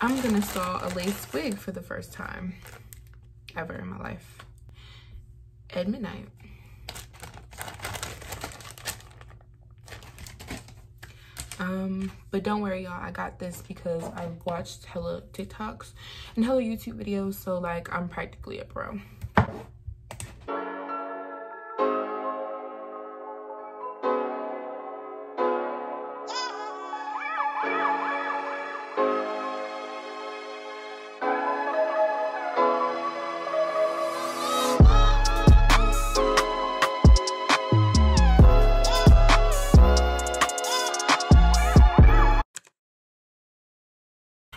I'm gonna sew a lace wig for the first time ever in my life at midnight. But don't worry, y'all, I got this because I've watched hella TikToks and hella YouTube videos, so like I'm practically a pro.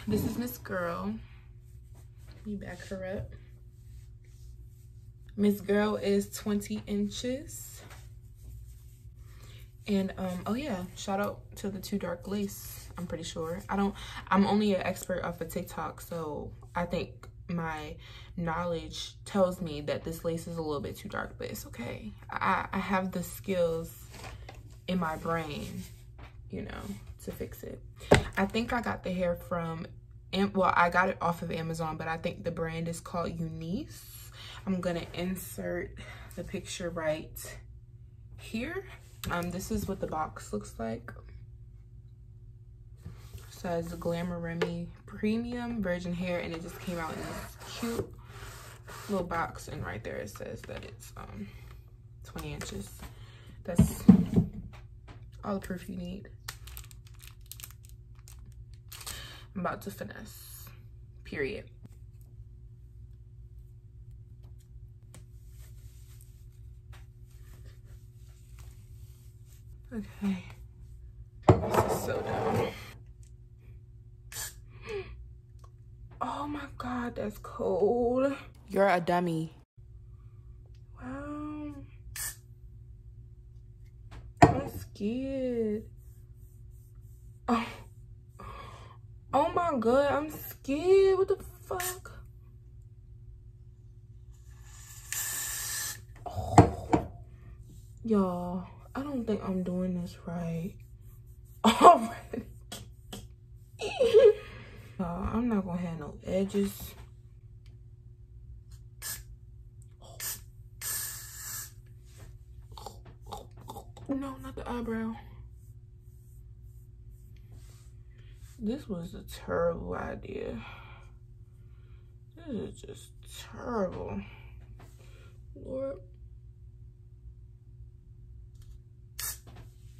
This is Miss Girl. Let me back her up. Miss Girl is 20 inches. And oh yeah, shout out to the Too Dark Lace, I'm pretty sure. I'm only an expert off of TikTok, so I think my knowledge tells me that this lace is a little bit too dark, but it's okay. I have the skills in my brain, you know, to fix it. I think I got the hair from, well, I got it off of Amazon, but I think the brand is called Eunice. I'm gonna insert the picture right here. This is what the box looks like. So it's the Glamour Remy Premium Virgin Hair, and it just came out in this cute little box, and right there it says that it's 20 inches. That's all the proof you need. I'm about to finesse, period. Okay, this is so dumb. Oh my God, that's cold. You're a dummy. Wow, I'm scared. Oh. Oh my God, I'm scared. What the fuck? Oh. Y'all, I don't think I'm doing this right. Already. I'm not gonna have no edges. No, not the eyebrow. This was a terrible idea. This is just terrible. Lord.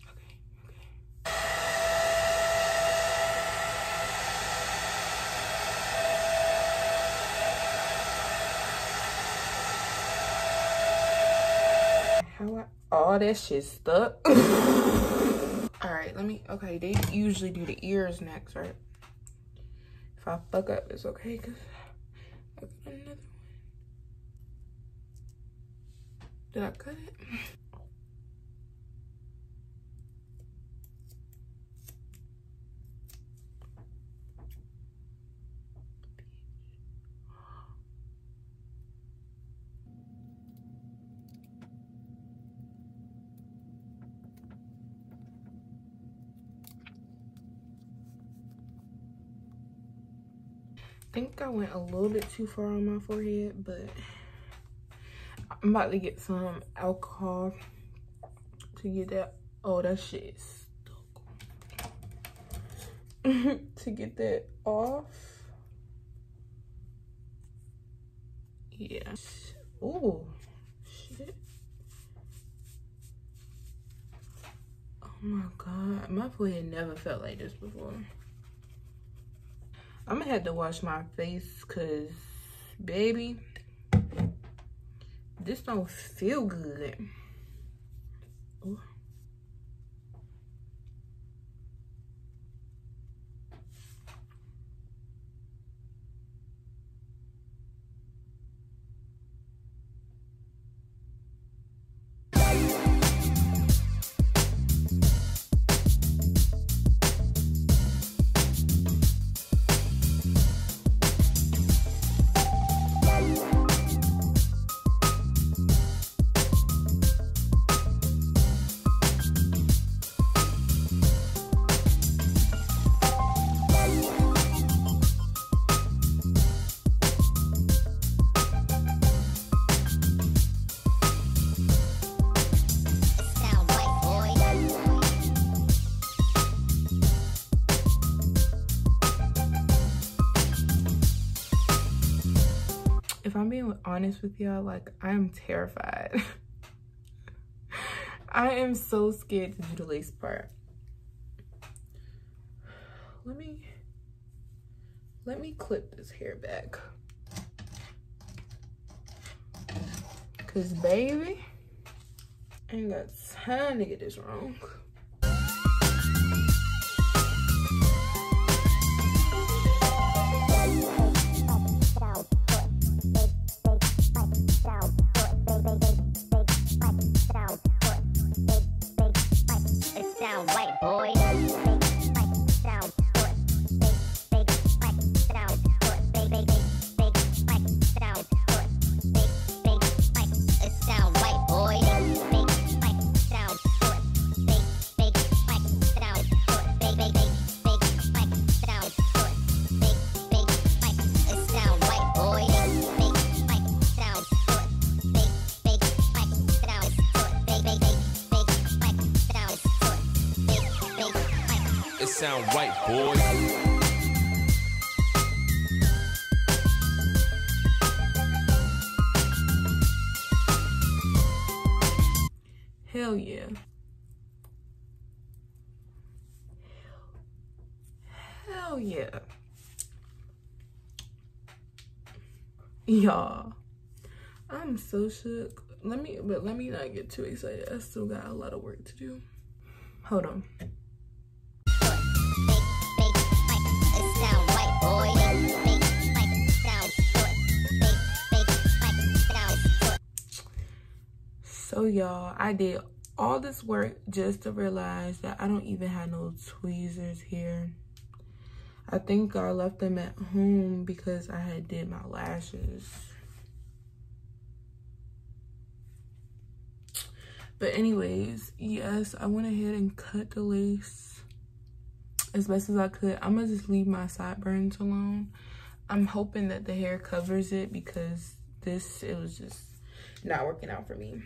Okay. All that shit stuck. Alright, let me, okay, they usually do the ears next, right? If I fuck up, it's okay, because I got another one. Did I cut it? I think I went a little bit too far on my forehead, but I'm about to get some alcohol to get that, oh, that shit is stuck. To get that off. Yeah. Ooh, shit. Oh my God, my forehead never felt like this before. I'm gonna have to wash my face, cause baby, this don't feel good. Ooh. if I'm being honest with y'all, like, I'm terrified. I am so scared to do the lace part. Let me clip this hair back. Cause baby, I ain't got time to get this wrong. Sound white, boy. Hell yeah. Hell yeah. Y'all, I'm so shook. Let me not get too excited. I still got a lot of work to do. Hold on. So y'all, I did all this work just to realize that I don't even have no tweezers here. I think I left them at home because I had did my lashes. But anyways, yes, I went ahead and cut the lace as best as I could. I'm gonna just leave my sideburns alone. I'm hoping that the hair covers it because it was just not working out for me.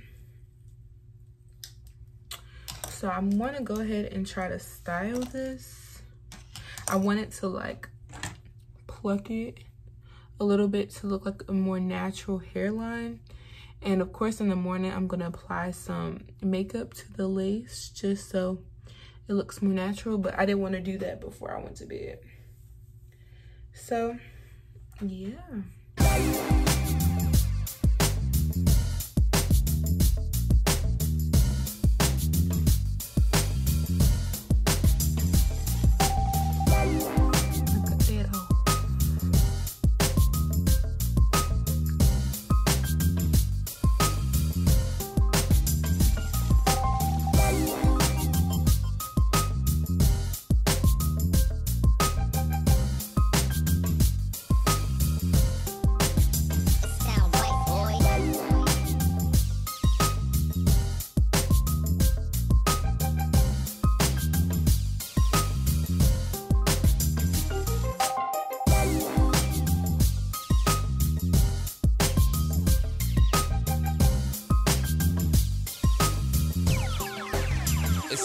So I'm gonna go ahead and try to style this. I wanted to like pluck it a little bit to look like a more natural hairline. And of course in the morning, I'm gonna apply some makeup to the lace just so it looks more natural, but I didn't wanna do that before I went to bed. So, yeah.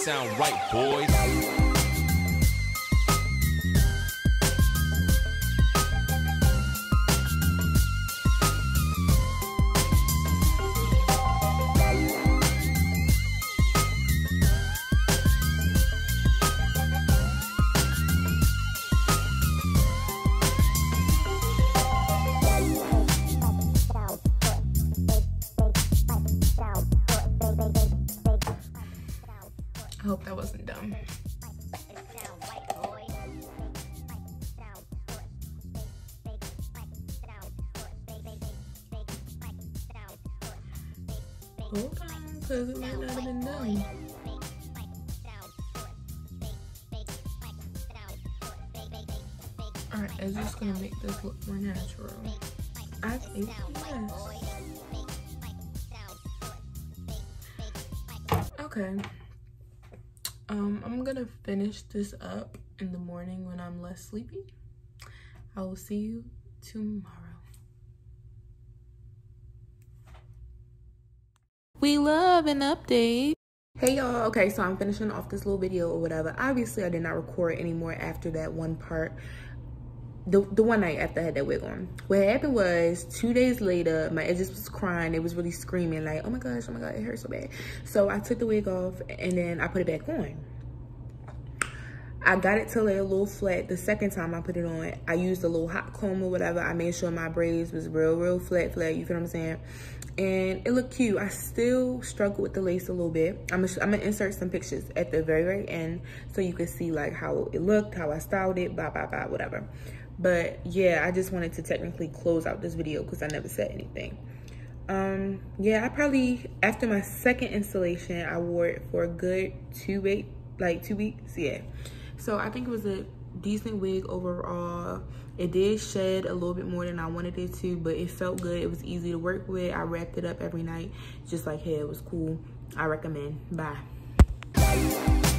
Sound right, boys. I hope that wasn't dumb. Hold on, because it might not have been dumb. Alright, it's just going to make this look more natural. I think yes. Okay. I'm gonna finish this up in the morning when I'm less sleepy. I will see you tomorrow. We love an update. Hey y'all, okay, so I'm finishing off this little video or whatever. Obviously I did not record anymore after that one part. the one night after I had that wig on. What happened was 2 days later, my edges was crying. It was really screaming like, oh my God, it hurts so bad. So I took the wig off and then I put it back on. I got it to lay a little flat. The second time I put it on, I used a little hot comb or whatever. I made sure my braids was real flat, you feel what I'm saying? And it looked cute. I still struggle with the lace a little bit. I'm gonna insert some pictures at the very end so you can see like how it looked, how I styled it, blah, blah, blah, whatever. But yeah, I just wanted to technically close out this video because I never said anything. Yeah, I probably, after my second installation, I wore it for a good 2 weeks, like 2 weeks, yeah. So I think it was a decent wig overall. It did shed a little bit more than I wanted it to, but it felt good. It was easy to work with. I wrapped it up every night, just like hair. It was cool. I recommend. Bye.